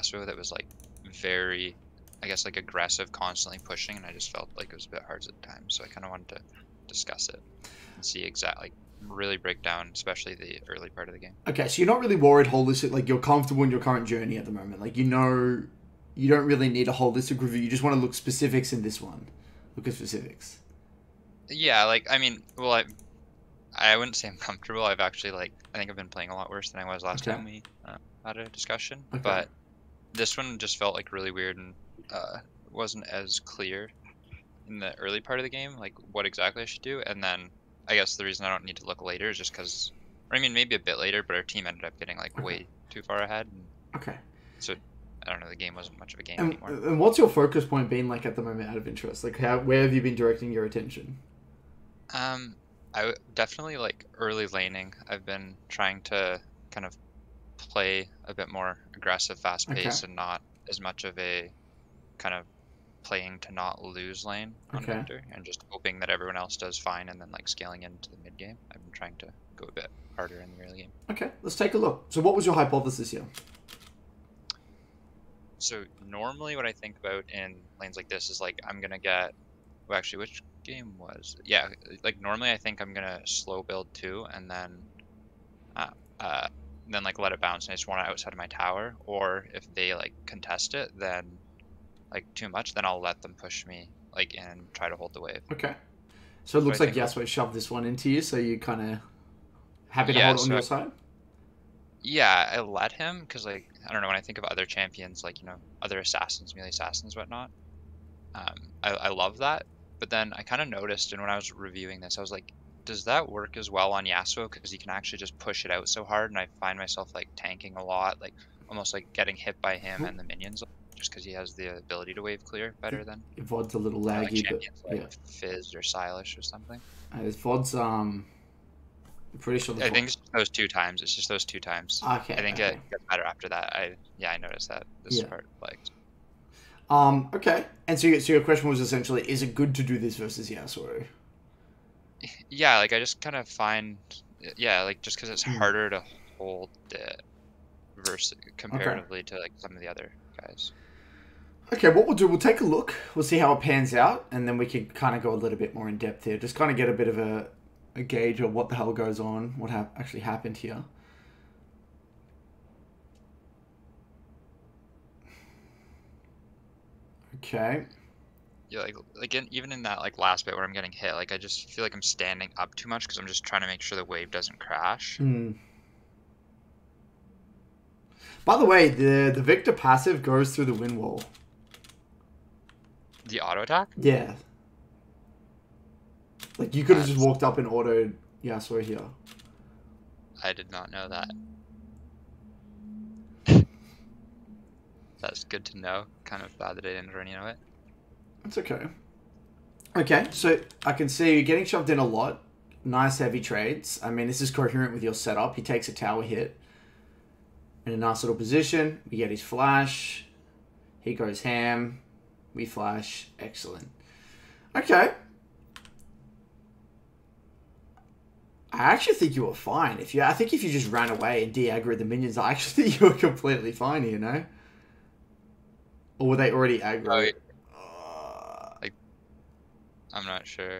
Yasuo that was like very, I guess, like aggressive, constantly pushing, and I just felt like it was a bit hard at times. So I kind of wanted to discuss it and see exactly, like, really break down, especially the early part of the game. Okay, so you're not really worried holistic, like you're comfortable in your current journey at the moment. Like, you know, you don't really need a holistic review. You just want to look specifics in this one. Look at specifics. Yeah, like, I mean, well, I wouldn't say I'm comfortable. I've actually, like, I think I've been playing a lot worse than I was last time we had a discussion. Okay. But this one just felt like really weird and wasn't as clear in the early part of the game, like what exactly I should do. And then I guess the reason I don't need to look later is just because, or I mean, maybe a bit later, but our team ended up getting like way too far ahead. And so I don't know, the game wasn't much of a game anymore. And what's your focus point been like at the moment, out of interest? Like, where have you been directing your attention? I definitely like early laning. I've been trying to kind of play a bit more aggressive, fast paced, and not as much of a kind of playing to not lose lane on Viktor, and just hoping that everyone else does fine, and then like scaling into the mid game. I've been trying to go a bit harder in the early game. Okay, let's take a look. So what was your hypothesis here? So normally what I think about in lanes like this is like, I'm gonna get, well, actually, which game was it? Yeah, like normally I think I'm gonna slow build two, and then like let it bounce, and I just want it outside of my tower. Or if they like contest it, then like too much, then I'll let them push me like and try to hold the wave. Okay, so it looks like Yasuo shoved this one into you, so you kind of happy to hold on your side. Yeah, I let him because, like, I don't know, when I think of other champions, like, you know, other assassins, melee assassins, whatnot, I love that. But then I kind of noticed, and when I was reviewing this, I was like, does that work as well on Yasuo? Because he can actually just push it out so hard, and I find myself like tanking a lot, like almost like getting hit by him and the minions, just because he has the ability to wave clear better than. VOD's a little laggy, like champions, but like Fizz or Sylas or something. His VOD's I'm pretty sure. I think it's just those two times. It's just those two times. Okay. I think it gets better after that. I noticed that this part lagged. Okay. And so your question was essentially, is it good to do this versus Yasuo? Yeah, like I just kind of find, like just because it's harder to hold it versus comparatively to like some of the other guys. Okay, what we'll do, we'll take a look. We'll see how it pans out, and then we can kind of go a little bit more in depth here. Just kind of get a bit of a gauge of what the hell goes on, what actually happened here. Okay. Yeah, like even in that like last bit where I'm getting hit, like I just feel like I'm standing up too much because I'm just trying to make sure the wave doesn't crash. By the way, the Viktor passive goes through the wind wall. The auto attack? Yeah. Like you could have just walked up and autoed Yasuo here. I did not know that. That's good to know. Kind of bad that I didn't really know it. That's okay. Okay, so I can see you getting shoved in a lot. Nice heavy trades. I mean, this is coherent with your setup. He takes a tower hit in a nice little position. We get his flash. He goes ham. We flash. Excellent. Okay. I actually think you were fine. I think if you just ran away and de-aggroed the minions, I actually think you were completely fine here, no? Or were they already aggroed? Oh, I'm not sure.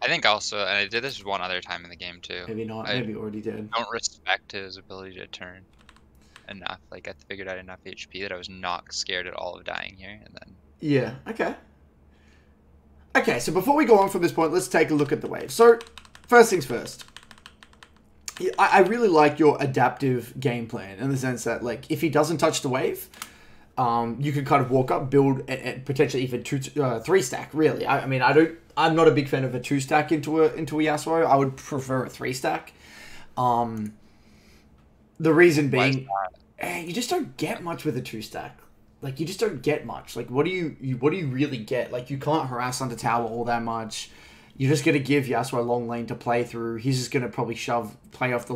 I think also, and I did this one other time in the game too. Maybe not. Maybe already did. I don't respect his ability to turn enough. Like I figured out enough HP that I was not scared at all of dying here, and then. Yeah. Okay. Okay. So before we go on from this point, let's take a look at the wave. So. First things first, I really like your adaptive game plan in the sense that, like, if he doesn't touch the wave, you can kind of walk up, build, and potentially even three stack. Really, I mean, I'm not a big fan of a two stack into a Yasuo. I would prefer a three stack. The reason being, you just don't get much with a two stack. Like, you just don't get much. Like, what do you really get? Like, you can't harass under tower all that much. You're just going to give Yasuo a long lane to play through. He's just going to probably play off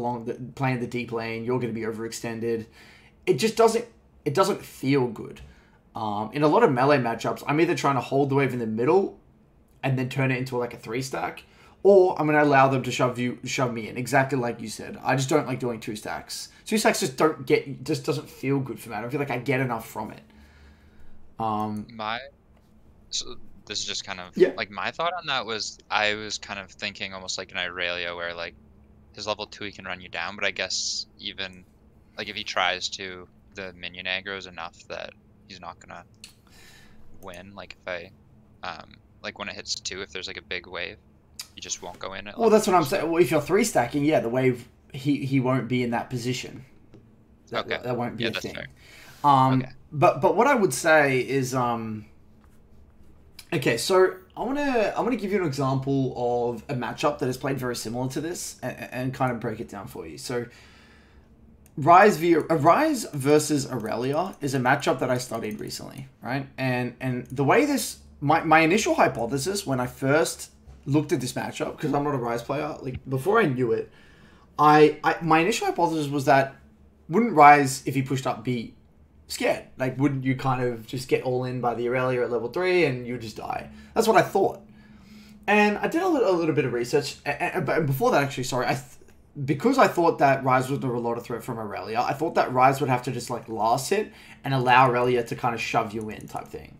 play in the deep lane. You're going to be overextended. It just doesn't feel good. In a lot of melee matchups, I'm either trying to hold the wave in the middle and then turn it into like a three stack, or I'm going to allow them to shove me in, exactly like you said. I just don't like doing two stacks. Two stacks just don't get, just doesn't feel good for me. I don't feel like I get enough from it. So this is just kind of, yeah, like my thought on that was, I was kind of thinking almost like an Irelia where like his level 2 he can run you down, but I guess even like if he tries to, the minion aggro is enough that he's not gonna win. Like if I like when it hits 2, if there's like a big wave, you just won't go in it. Well, that's what I'm saying. Well, if you're 3 stacking, yeah, the wave he won't be in that position. That, okay, that won't be, yeah, a thing. Fair. Okay. But what I would say is, okay, so I wanna give you an example of a matchup that is played very similar to this and kind of break it down for you. So Ryze versus Irelia is a matchup that I studied recently, right? And the way this, my initial hypothesis when I first looked at this matchup, because I'm not a Ryze player, like before I knew it, my initial hypothesis was that wouldn't Ryze, if he pushed up, be scared? Like, wouldn't you kind of just get all in by the Irelia at level 3 and you just die? That's what I thought. And I did a little bit of research, but before that, actually, sorry, because I thought that Ryze was a lot of threat from Irelia, I thought that Ryze would have to just like last hit and allow Irelia to kind of shove you in type thing.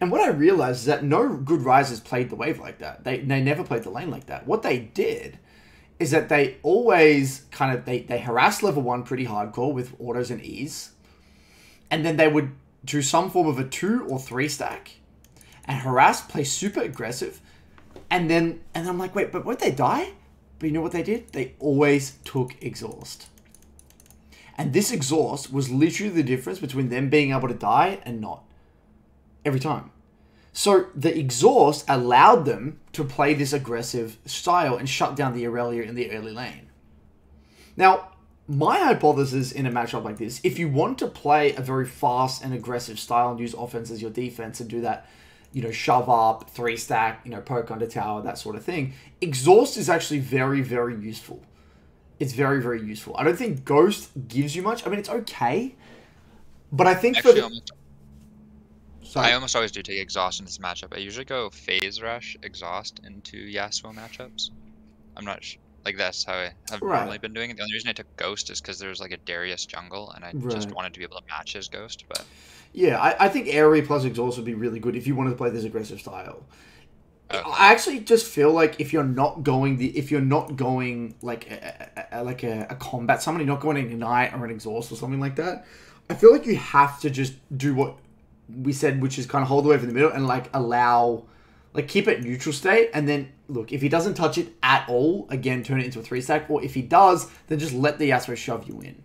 And what I realized is that no good Ryzes played the wave like that. They never played the lane like that. What they did is that they always kind of, they harassed level 1 pretty hardcore with autos and E's. And then they would do some form of a 2 or 3 stack and harass, play super aggressive. And I'm like, wait, but won't they die? But you know what they did? They always took exhaust. And this exhaust was literally the difference between them being able to die and not. Every time. So the exhaust allowed them to play this aggressive style and shut down the Irelia in the early lane. Now, my hypothesis in a matchup like this, if you want to play a very fast and aggressive style and use offense as your defense and do that, you know, shove up, 3 stack, you know, poke under tower, that sort of thing. Exhaust is actually very, very useful. It's very, very useful. I don't think Ghost gives you much. I mean, it's okay, but I think actually, for I almost always do take exhaust in this matchup. I usually go phase rush, exhaust into Yasuo matchups. I'm not like that's how I have normally been doing it. The only reason I took Ghost is because there was like a Darius jungle, and I just wanted to be able to match his Ghost, but. Yeah, I think Airy plus Exhaust would be really good if you wanted to play this aggressive style. Okay. I actually just feel like if you're not going like a combat, somebody not going to Ignite or an Exhaust or something like that, I feel like you have to just do what we said, which is kind of hold the wave in the middle and like allow, like keep it neutral state, and then look, if he doesn't touch it at all, again turn it into a 3 stack, or if he does, then just let the Yasuo shove you in.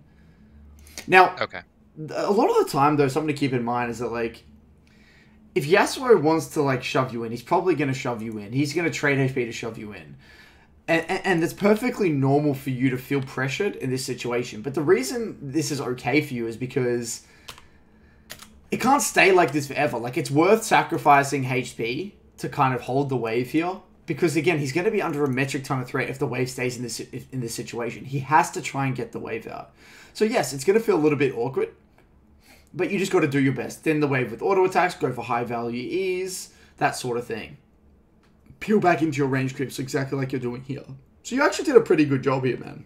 Now, okay. A lot of the time, though, something to keep in mind is that, like, if Yasuo wants to, like, shove you in, he's probably going to shove you in. He's going to trade HP to shove you in. And it's perfectly normal for you to feel pressured in this situation. But the reason this is okay for you is because it can't stay like this forever. Like, it's worth sacrificing HP to kind of hold the wave here. Because, again, he's going to be under a metric ton of threat if the wave stays in this situation. He has to try and get the wave out. So, yes, it's going to feel a little bit awkward. But you just got to do your best. Then the wave with auto attacks, go for high value E's, that sort of thing. Peel back into your range creeps exactly like you're doing here. So you actually did a pretty good job here, man.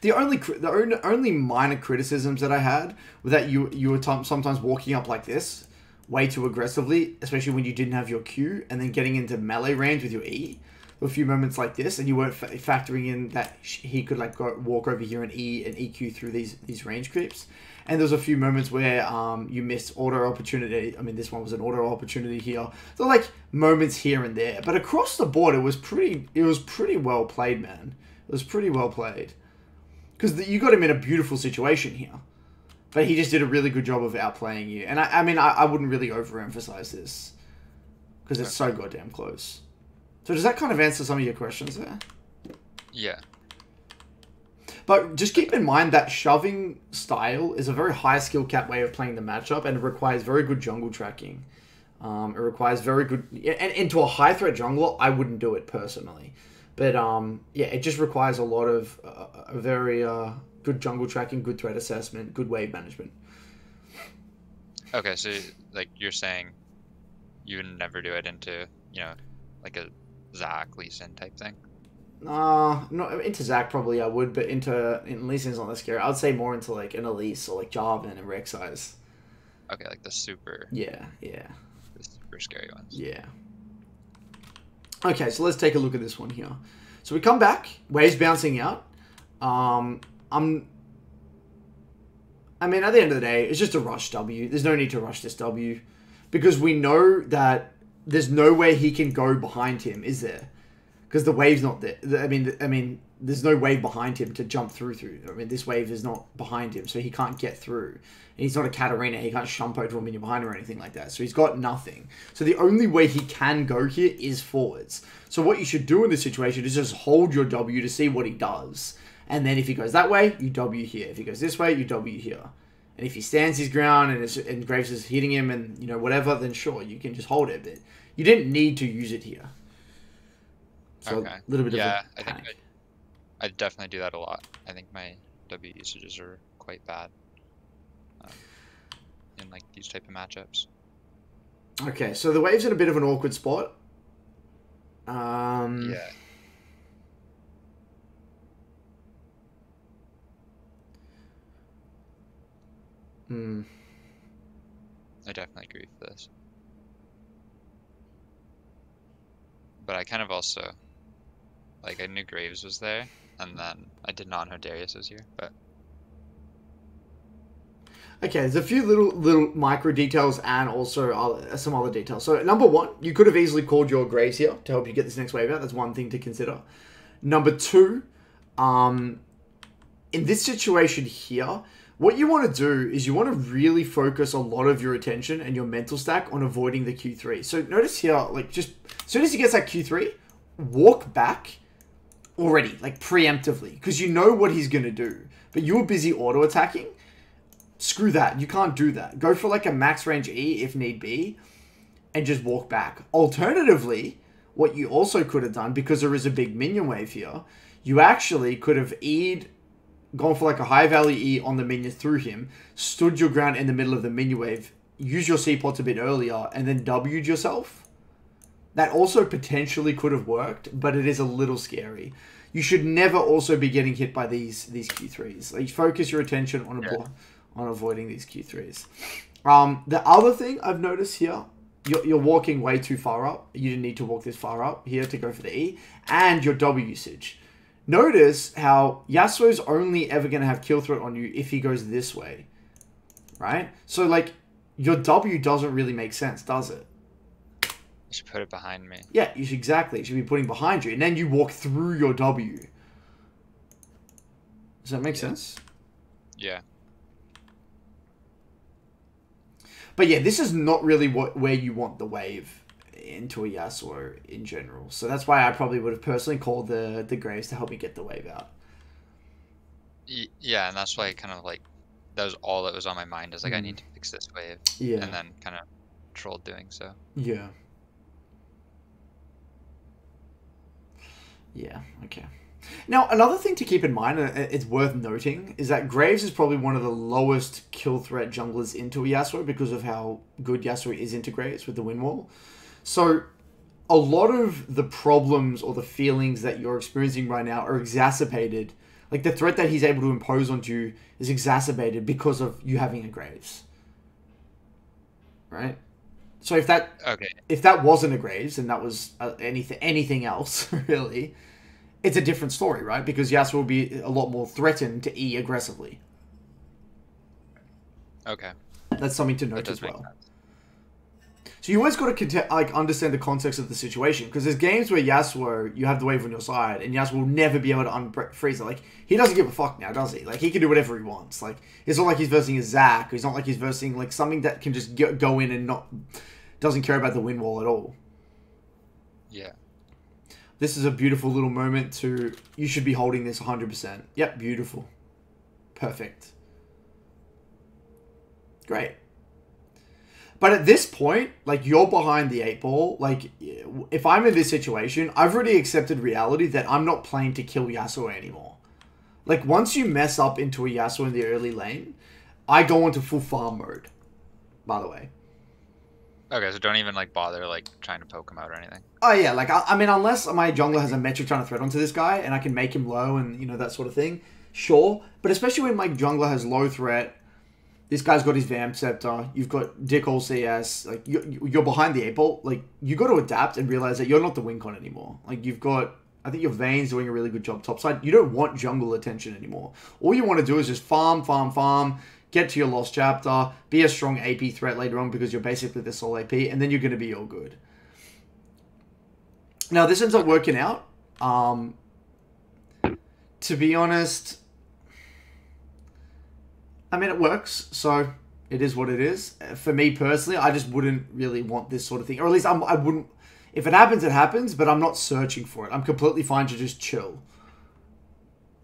The only minor criticisms that I had were that you were sometimes walking up like this, way too aggressively, especially when you didn't have your Q, and then getting into melee range with your E. There were a few moments like this, and you weren't factoring in that he could like go, walk over here and E and EQ through these range creeps. And there's a few moments where you missed auto opportunity. I mean, this one was an auto opportunity here. So like moments here and there, but across the board, it was pretty well played, man. It was pretty well played because you got him in a beautiful situation here, but he just did a really good job of outplaying you. And I mean, I wouldn't really overemphasize this because it's so goddamn close. So does that kind of answer some of your questions there? Yeah. But just keep in mind that shoving style is a very high skill cap way of playing the matchup, and it requires very good jungle tracking. It requires very good... And into a high threat jungler, I wouldn't do it personally. But yeah, it just requires a lot of very good jungle tracking, good threat assessment, good wave management. Okay, so like you're saying you would never do it into, you know, like a Zach, Lee Sin type thing? No, into Zach probably I would, but into Lee Sin's not that scary. I would say more into like an Elise or like Jarvan and Rek'Sai's. Okay, like the super. Yeah, yeah. The super scary ones. Yeah. Okay, so let's take a look at this one here. So we come back, waves bouncing out. I mean, at the end of the day, it's just a rush W. There's no need to rush this W because we know that there's nowhere he can go behind him, is there? Because the wave's not there. I mean, there's no wave behind him to jump through. I mean, this wave is not behind him, so he can't get through. And he's not a Katarina. He can't Shumpo to him in behind or anything like that. So he's got nothing. So the only way he can go here is forwards. So what you should do in this situation is just hold your W to see what he does. And then if he goes that way, you W here. If he goes this way, you W here. And if he stands his ground and Graves is hitting him and, you know, whatever, then sure, you can just hold it. But you didn't need to use it here. So okay. A little bit of a panic. I definitely do that a lot. I think my W usages are quite bad in like these type of matchups. Okay, so the wave's in a bit of an awkward spot. Yeah. Hmm. I definitely agree with this. But I kind of also, like, I knew Graves was there, and then I did not know Darius was here, but. Okay, there's a few little micro details and also some other details. So, number one, you could have easily called your Graves here to help you get this next wave out. That's one thing to consider. Number two, in this situation here, what you want to do is you want to really focus a lot of your attention and your mental stack on avoiding the Q3. So notice here, like just as soon as he gets that Q3, walk back already, like preemptively, because you know what he's going to do, but you're busy auto attacking. Screw that. You can't do that. Go for like a max range E if need be and just walk back. Alternatively, what you also could have done, because there is a big minion wave here, you actually could have E'd, gone for like a high value E on the minion through him, stood your ground in the middle of the minion wave, use your C-pots a bit earlier, and then W'd yourself. That also potentially could have worked, but it is a little scary. You should never also be getting hit by these Q3s. Like, focus your attention on avoiding these Q3s. The other thing I've noticed here, you're walking way too far up. You didn't need to walk this far up here to go for the E, and your W usage. Notice how Yasuo's only ever going to have kill threat on you if he goes this way, right? So, like, your W doesn't really make sense, does it? You should put it behind me. Yeah, you should, exactly. You should be putting behind you, and then you walk through your W. Does that make sense? Yeah. But, yeah, this is not really where you want the wave into a Yasuo in general. So that's why I probably would have personally called the Graves to help me get the wave out. Yeah, and that's why I kind of like, that was all that was on my mind is like, I need to fix this wave. Yeah. And then kind of trolled doing so. Yeah. Yeah, okay. Now, another thing to keep in mind, it's worth noting, is that Graves is probably one of the lowest kill threat junglers into a Yasuo because of how good Yasuo is into Graves with the win wall. So, a lot of the problems or the feelings that you're experiencing right now are exacerbated. Like, the threat that he's able to impose onto you is exacerbated because of you having a Graves. Right? So, if that wasn't a Graves and that was anything else, really, it's a different story, right? Because Yasuo will be a lot more threatened to E aggressively. Okay. That's something to note as well. So you always got to like understand the context of the situation, because there's games where Yasuo, you have the wave on your side, and Yasuo will never be able to unfreeze it. Like, he doesn't give a fuck now, does he? Like, he can do whatever he wants. Like, it's not like he's versing a Zach, or it's not like he's versing like something that can just go in and doesn't care about the win wall at all. Yeah. This is a beautiful little moment to, you should be holding this 100%. Yep, beautiful. Perfect. Great. But at this point, like, you're behind the 8-ball. Like, if I'm in this situation, I've already accepted reality that I'm not playing to kill Yasuo anymore. Like, once you mess up into a Yasuo in the early lane, I go into full farm mode, by the way. Okay, so don't even like bother like trying to poke him out or anything. Oh yeah, like I mean, unless my jungler has a metric trying to thread onto this guy and I can make him low and you know that sort of thing, sure. But especially when my jungler has low threat, this guy's got his Vamp Scepter. You've got Dick all CS. Like you're behind the 8-ball. Like you got to adapt and realize that you're not the Wincon anymore. Like you've got. I think your Vayne's doing a really good job topside. You don't want jungle attention anymore. All you want to do is just farm, farm, farm, get to your lost chapter, be a strong AP threat later on because you're basically the sole AP, and then you're going to be all good. Now, this ends up working out. To be honest, I mean, it works, so it is what it is. For me personally, I just wouldn't really want this sort of thing, or at least I wouldn't. If it happens, it happens, but I'm not searching for it. I'm completely fine to just chill.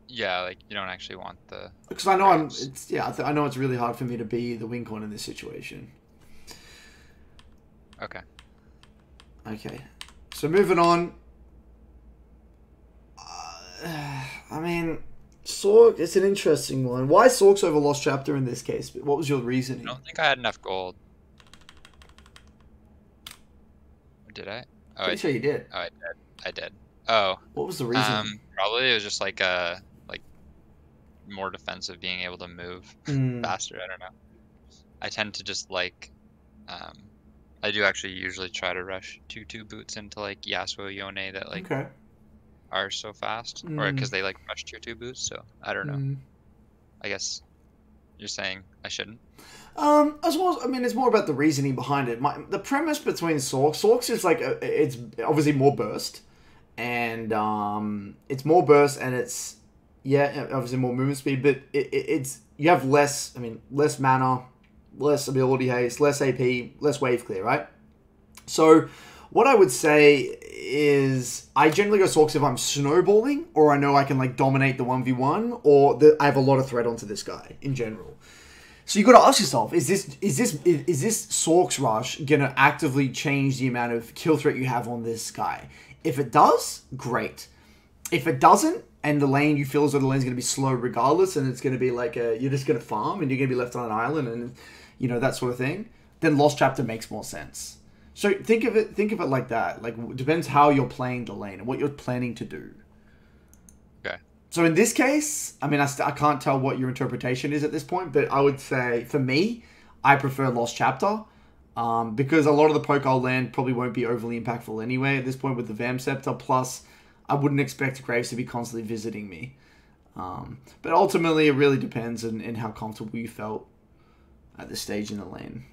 Yeah, like, you don't actually want the... Because I know I'm... It's, yeah, I know it's really hard for me to be the Wincon in this situation. Okay. Okay. So, moving on. I mean, Sorc, it's an interesting one. Why Sorc's over Lost Chapter in this case? What was your reasoning? I don't think I had enough gold. Did I? Oh, pretty sure you did. Oh, I did. I did. Oh. What was the reason? Probably it was just like a more defensive, being able to move faster. I don't know. I tend to just like, I do actually usually try to rush two boots into like Yasuo, Yone that like are so fast, or because they like rush two boots. So I don't know. I guess you're saying I shouldn't. As well as, I mean, it's more about the reasoning behind it. The premise between Sorc's is like, it's obviously more burst, and it's more burst, and it's, yeah, obviously more movement speed, but it's, you have less, I mean, less mana, less ability haste, less AP, less wave clear, right? So, what I would say is, I generally go Sorc's if I'm snowballing, or I know I can like dominate the 1v1, or I have a lot of threat onto this guy, in general. So you got to ask yourself: is this Sorc's rush gonna actively change the amount of kill threat you have on this guy? If it does, great. If it doesn't, and the lane you feel as though the lane's gonna be slow regardless, and it's gonna be like you're just gonna farm and you're gonna be left on an island and you know that sort of thing, then Lost Chapter makes more sense. So think of it like that. Like it depends how you're playing the lane and what you're planning to do. So in this case, I mean, I can't tell what your interpretation is at this point, but I would say, for me, I prefer Lost Chapter, because a lot of the poke I'll land probably won't be overly impactful anyway at this point with the Vamp Scepter, plus I wouldn't expect Graves to be constantly visiting me. But ultimately, it really depends on how comfortable you felt at this stage in the lane.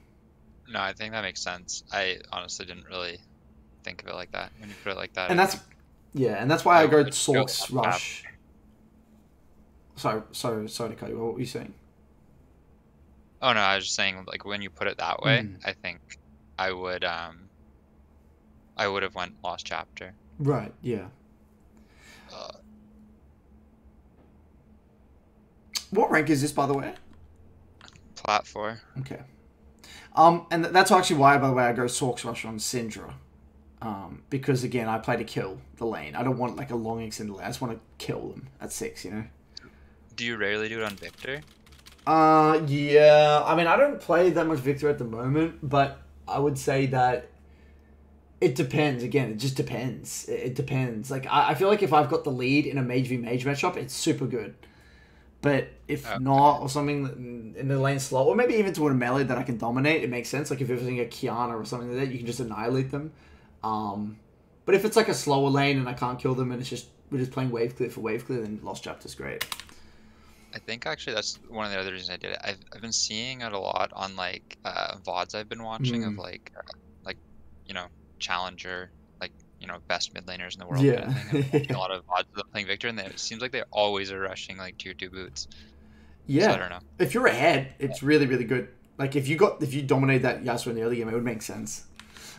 No, I think that makes sense. I honestly didn't really think of it like that, when you put it like that. And that's, yeah, and that's why I go Sorc's Rush. Sorry to cut you. What were you saying? Oh no, I was just saying like when you put it that way, I think I would have went Lost Chapter. Right. Yeah. What rank is this, by the way? Plat 4. Okay. And that's actually why, by the way, I go Sorc's Rush on Syndra, because again, I play to kill the lane. I don't want like a long extended lane. I just want to kill them at 6. You know. Do you rarely do it on Viktor? Yeah. I mean, I don't play that much Viktor at the moment, but I would say that it depends. Again, it just depends. It depends. Like, I feel like if I've got the lead in a mage v mage matchup, it's super good. But if not, or something in the lane slow, or maybe even to a melee that I can dominate, it makes sense. Like, if you're using a Qiyana or something like that, you can just annihilate them. But if it's like a slower lane and I can't kill them and it's just, we're just playing wave clear for wave clear, then Lost Chapter's great. I think actually that's one of the other reasons I did it. I've been seeing it a lot on like VODs I've been watching of like you know challenger, like you know best mid laners in the world. Yeah. Kind of thing. A lot of VODs playing Viktor, and it seems like they always are rushing like tier 2 boots. Yeah. So I don't know. If you're ahead, it's really good. Like if you dominate that Yasuo in the early game, it would make sense.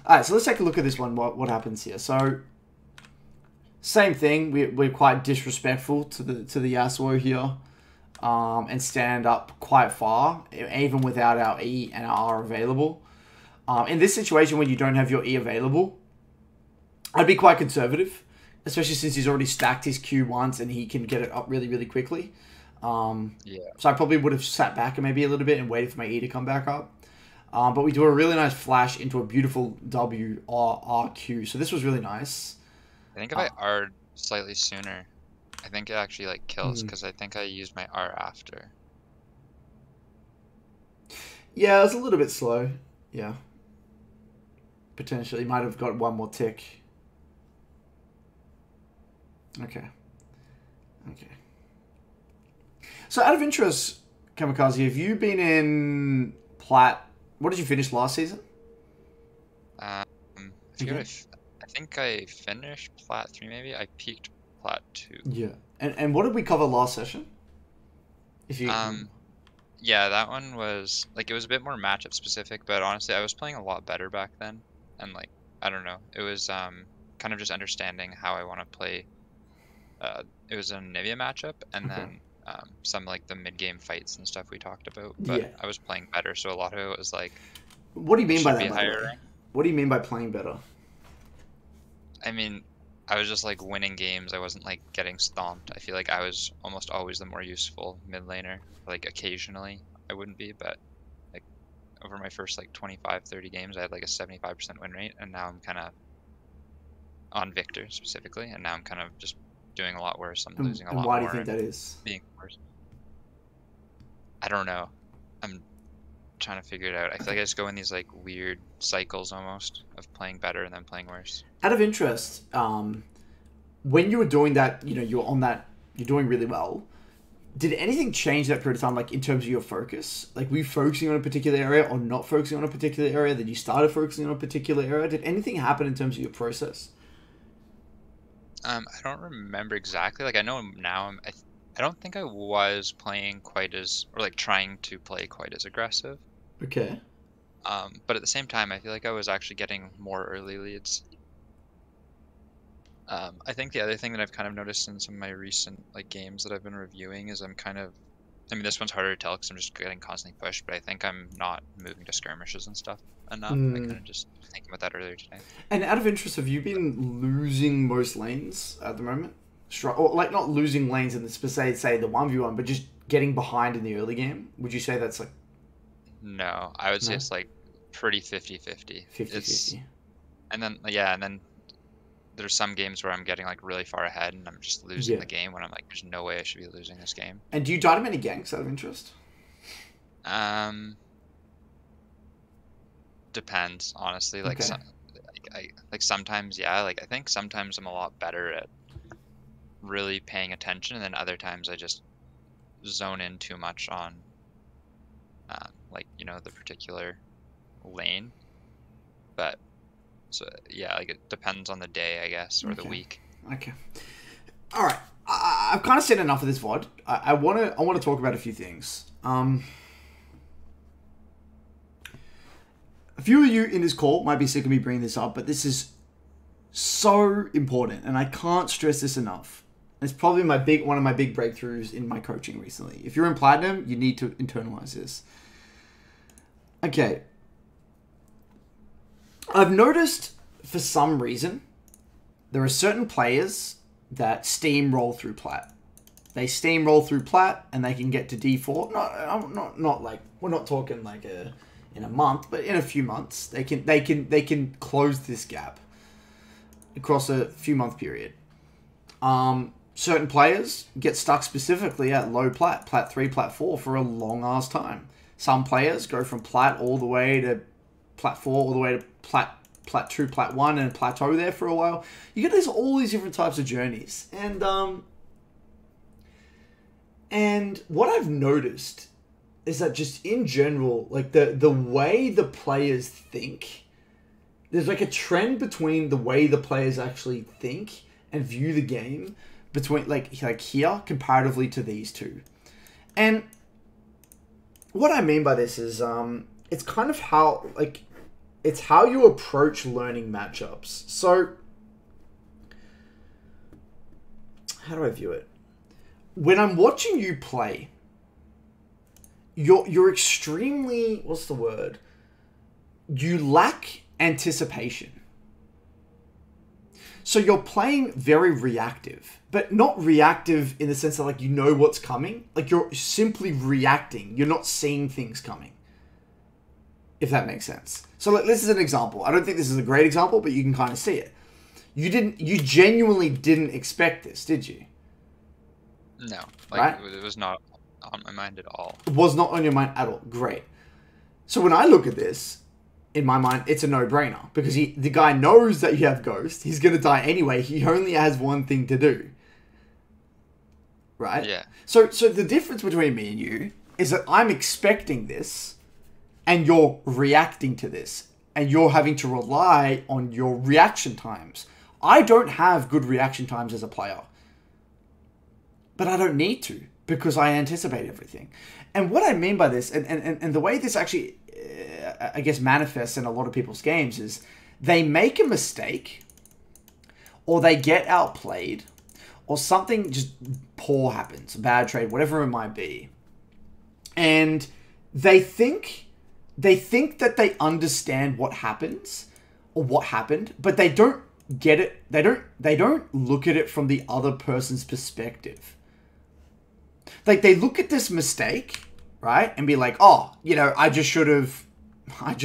All right, so let's take a look at this one. What happens here? So. Same thing. We're quite disrespectful to the Yasuo here. And stand up quite far, even without our E and our R available. In this situation, when you don't have your E available, I'd be quite conservative, especially since he's already stacked his Q once and he can get it up really quickly. So I probably would have sat back and maybe a little bit and waited for my E to come back up. But we do a really nice flash into a beautiful WRQ. So this was really nice. I think if I R'd slightly sooner, I think it actually like kills, because I think I used my R after. Yeah, it was a little bit slow. Yeah. Potentially might have got one more tick. Okay. Okay. So out of interest, Kamikaze, have you been in Plat? What did you finish last season? I think I finished Plat 3 maybe. I peaked Plat 2. Yeah. And what did we cover last session? If you yeah, that one was like, it was a bit more matchup specific, but honestly I was playing a lot better back then, and like I don't know, it was kind of just understanding how I want to play. It was an Anivia matchup, and then some like the mid-game fights and stuff we talked about, but I was playing better, so a lot of it was like, what do you mean by that, by the way? What do you mean by playing better? I mean, I was just like winning games. I wasn't like getting stomped. I feel like I was almost always the more useful mid laner. Like occasionally I wouldn't be, but like over my first like 25, 30 games, I had like a 75% win rate, and now I'm kind of on Viktor specifically, and now I'm kind of just doing a lot worse. I'm losing a lot more. And why do you think that is? Being worse. I don't know. I'm trying to figure it out. I feel like I just go in these like weird cycles almost of playing better and then playing worse. Out of interest, when you were doing that, you know, you're on that, you're doing really well. Did anything change that period of time, like in terms of your focus? Like, were you focusing on a particular area or not focusing on a particular area? Then you started focusing on a particular area. Did anything happen in terms of your process? I don't remember exactly. Like, I know now I don't think I was playing quite as, or like trying to play quite as aggressive. Okay. But at the same time, I feel like I was actually getting more early leads. I think the other thing that I've kind of noticed in some of my recent like games that I've been reviewing is I'm kind of, I mean, this one's harder to tell because I'm just getting constantly pushed, but I think I'm not moving to skirmishes and stuff enough. I kind of just thinking about that earlier today. And out of interest, have you been losing most lanes at the moment? Or like not losing lanes in the specific, say the 1v1, but just getting behind in the early game? Would you say that's like... No, I would say it's like pretty 50-50. 50-50. And then, yeah, and then there's some games where I'm getting like really far ahead and I'm just losing the game when I'm like, there's no way I should be losing this game. And do you die to many ganks out of interest? Depends, honestly. Like, sometimes, yeah. Like, I think sometimes I'm a lot better at really paying attention, and then other times I just zone in too much on like, you know, the particular lane. But so yeah, like it depends on the day, I guess, or the week. Okay, all right. I've kind of said enough of this VOD. I want to talk about a few things. A few of you in this call might be sick of me bringing this up, but this is so important, and I can't stress this enough. It's probably my big, one of my big breakthroughs in my coaching recently. If you're in Platinum, you need to internalize this. Okay. I've noticed, for some reason, there are certain players that steamroll through Plat. They steamroll through Plat, and they can get to D4. Not like, we're not talking like in a month, but in a few months, they can close this gap across a few month period. Certain players get stuck specifically at low Plat, Plat 3, Plat 4 for a long ass time. Some players go from Plat all the way to Plat 4, all the way to Plat 2, Plat 1, and plateau there for a while. You get all these different types of journeys. And what I've noticed is that just in general, like the way the players think, there's like a trend between the way the players actually think and view the game between like here comparatively to these two. And what I mean by this is it's kind of how like it's how you approach learning matchups. So how do I view it? When I'm watching you play, you're extremely, what's the word? You lack anticipation. So you're playing very reactive, but not reactive in the sense that like you know what's coming. Like you're simply reacting. You're not seeing things coming. if that makes sense. So like, this is an example. I don't think this is a great example, but you can kind of see it. You genuinely didn't expect this, did you? No. Like, right? It was not on my mind at all. It was not on your mind at all. Great. So when I look at this, in my mind, it's a no-brainer. Because the guy knows that you have Ghost. He's going to die anyway. He only has one thing to do. Right? Yeah. So the difference between me and you is that I'm expecting this, and you're reacting to this. And you're having to rely on your reaction times. I don't have good reaction times as a player. But I don't need to, because I anticipate everything. And what I mean by this, and the way this actually, I guess, manifests in a lot of people's games is they make a mistake, or they get outplayed, or something just poor happens, a bad trade, whatever it might be. And they think that they understand what happens or what happened, but they don't get it. They don't look at it from the other person's perspective. Like, they look at this mistake, right, and be like, oh, you know, I just could have maybe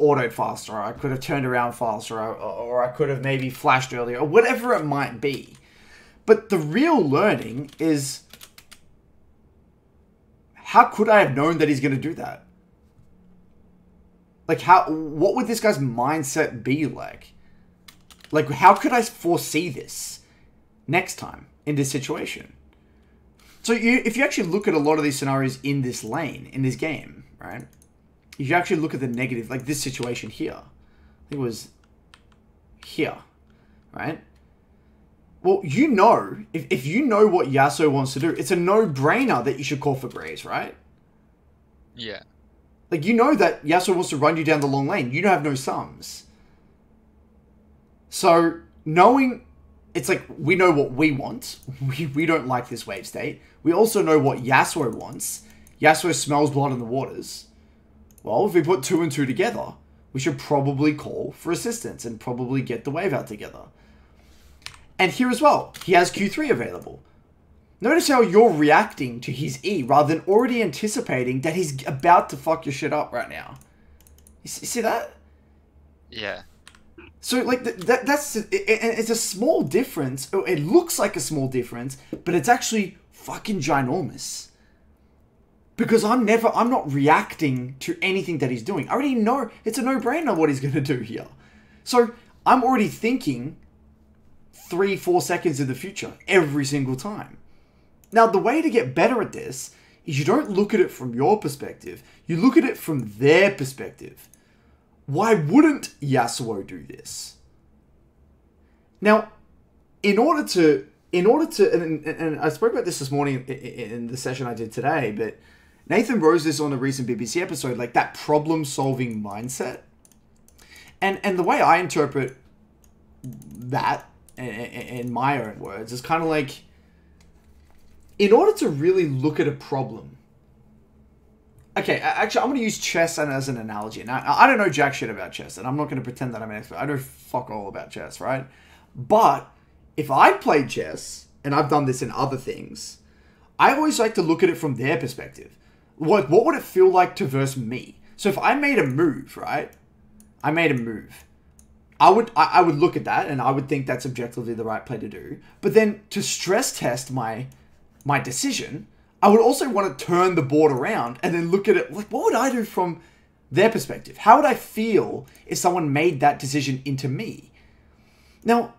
autoed faster, or I could have turned around faster, or I could have maybe flashed earlier, or whatever it might be. But the real learning is, how could I have known that he's going to do that? Like, what would this guy's mindset be like? Like, how could I foresee this next time in this situation? So if you actually look at a lot of these scenarios in this lane, in this game, right? If you actually look at the negative, like this situation here, I think it was here, right? Well, you know, if you know what Yasuo wants to do, it's a no-brainer that you should call for Graves, right? Yeah. Like, you know that Yasuo wants to run you down the long lane. You don't have no sums. So, knowing... It's like, we know what we want. We don't like this wave state. We also know what Yasuo wants. Yasuo smells blood in the waters. Well, if we put 2 and 2 together, we should probably call for assistance and probably get the wave out together. And here as well, he has Q3 available. Notice how you're reacting to his E rather than already anticipating that he's about to fuck your shit up right now. You see that? Yeah. So, like, that's a small difference. It looks like a small difference, but it's actually fucking ginormous. Because I'm not reacting to anything that he's doing. I already know, it's a no-brainer what he's going to do here. So, I'm already thinking 3-4 seconds in the future every single time. Now, the way to get better at this is you don't look at it from your perspective. You look at it from their perspective. Why wouldn't Yasuo do this? Now, in order to, and I spoke about this morning in the session I did today, but Nathan Rose this on a recent BBC episode, like that problem-solving mindset. And the way I interpret that, in my own words, is kind of like, in order to really look at a problem, okay, actually, I'm going to use chess as an analogy. Now, I don't know jack shit about chess, and I'm not going to pretend that I'm an expert. I know fuck all about chess, right? But if I played chess, and I've done this in other things, I always like to look at it from their perspective. What would it feel like to verse me? So if I made a move, right? I made a move. I would look at that, and I would think that's objectively the right play to do. But then to stress test my decision, I would also want to turn the board around and then look at it like, what would I do from their perspective? How would I feel if someone made that decision into me? Now,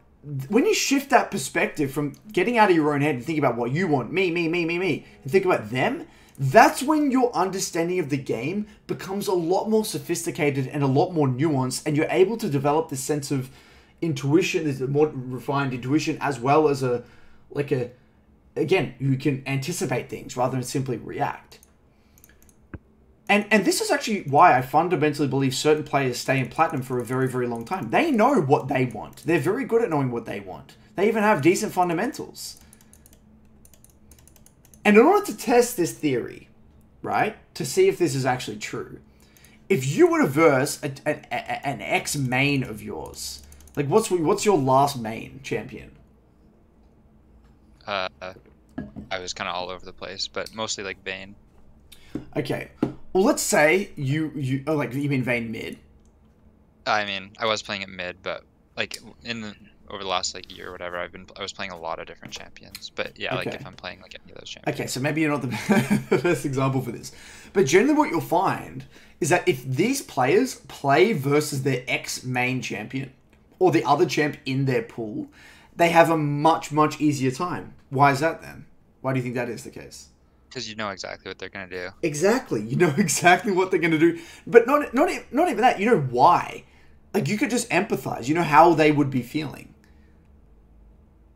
when you shift that perspective from getting out of your own head and think about what you want, me, and think about them, that's when your understanding of the game becomes a lot more sophisticated and a lot more nuanced, and you're able to develop this sense of intuition, this more refined intuition, as well as again, you can anticipate things rather than simply react. And this is actually why I fundamentally believe certain players stay in Platinum for a very, very long time. They know what they want. They're very good at knowing what they want. They even have decent fundamentals. And in order to test this theory, right, to see if this is actually true, if you were to verse an ex-main of yours, like what's your last main champion? I was kind of all over the place, but mostly like Vayne. Okay. Well, let's say you mean Vayne mid. I mean, I was playing it mid, but like over the last like year or whatever, I was playing a lot of different champions. But yeah, okay. Like if I'm playing like any of those champions. Okay, so maybe you're not the best example for this. But generally what you'll find is that if these players play versus their ex-main champion or the other champ in their pool, they have a much, much easier time. Why is that then? Why do you think that is the case? Because you know exactly what they're going to do. Exactly. You know exactly what they're going to do. But not even that. You know why. Like, you could just empathize. You know how they would be feeling.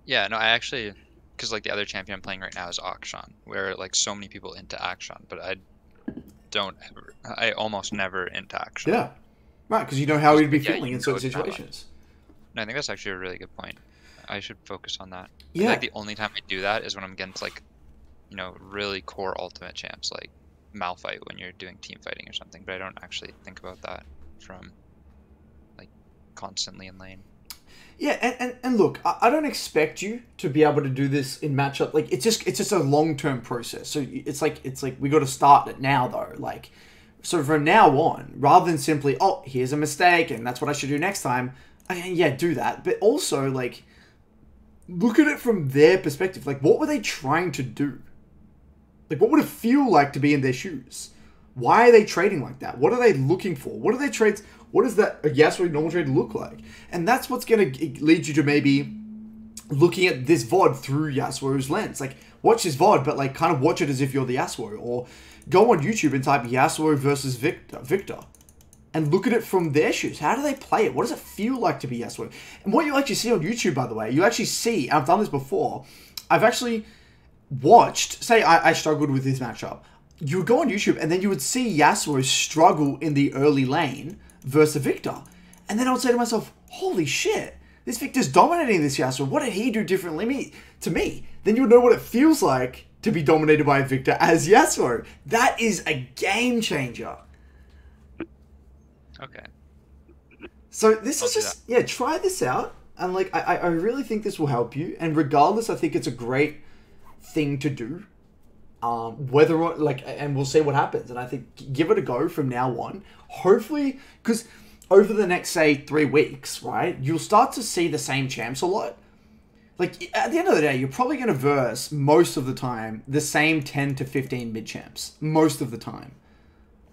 Yeah, no, I actually... Because, like, the other champion I'm playing right now is Akshan, where, like, so many people into Akshan, but I don't ever... I almost never into Akshan. Yeah. Right, because you know how he'd be feeling in certain situations. No, I think that's actually a really good point. I should focus on that. Yeah. Like, the only time I do that is when I'm against, like, you know, really core ultimate champs, like Malphite when you're doing team fighting or something. But I don't actually think about that from... constantly in lane. Yeah, and look, I don't expect you to be able to do this in matchup. Like, it's just a long-term process. So it's like we got to start it now though. Like, so from now on, rather than simply, oh, here's a mistake and that's what I should do next time. Yeah, do that. But also, like, look at it from their perspective. Like, what were they trying to do? Like, what would it feel like to be in their shoes? Why are they trading like that? What are they looking for? What are their trades? What does that Yasuo normal trade look like? And that's what's going to lead you to maybe looking at this VOD through Yasuo's lens. Like, watch this VOD, but, like, kind of watch it as if you're the Yasuo. Or go on YouTube and type Yasuo versus Viktor. And look at it from their shoes. How do they play it? What does it feel like to be Yasuo? And what you actually see on YouTube, by the way, you actually see, and I've done this before, I've actually watched, say I struggled with this matchup. You would go on YouTube and then you would see Yasuo struggle in the early lane versus Viktor. And then I would say to myself, holy shit, this Viktor's dominating this Yasuo. What did he do differently to me? Then you would know what it feels like to be dominated by Viktor as Yasuo. That is a game changer. Okay. So this is just, yeah, try this out. And, like, I really think this will help you. And regardless, I think it's a great thing to do. Whether or like, and we'll see what happens. And I think give it a go from now on. Hopefully, because over the next, say, 3 weeks, right, you'll start to see the same champs a lot. Like, at the end of the day, you're probably going to verse, most of the time, the same 10 to 15 mid-champs. Most of the time.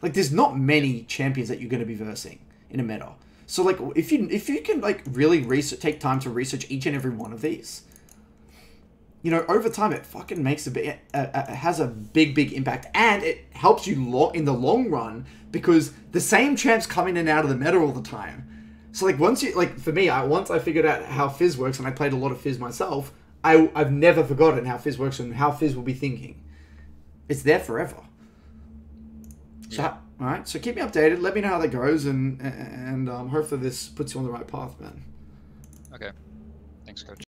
Like, there's not many champions that you're going to be versing in a meta. So, like, if you can, like, really research, take time to research each and every one of these... You know, over time, it fucking makes has a big, big impact. And it helps you in the long run because the same champs come in and out of the meta all the time. So, like, once you... Like, for me, once I figured out how Fizz works, and I played a lot of Fizz myself, I've never forgotten how Fizz works and how Fizz will be thinking. It's there forever. So, yeah. All right. So, keep me updated. Let me know how that goes. And hopefully this puts you on the right path, man. Okay. Thanks, Coach.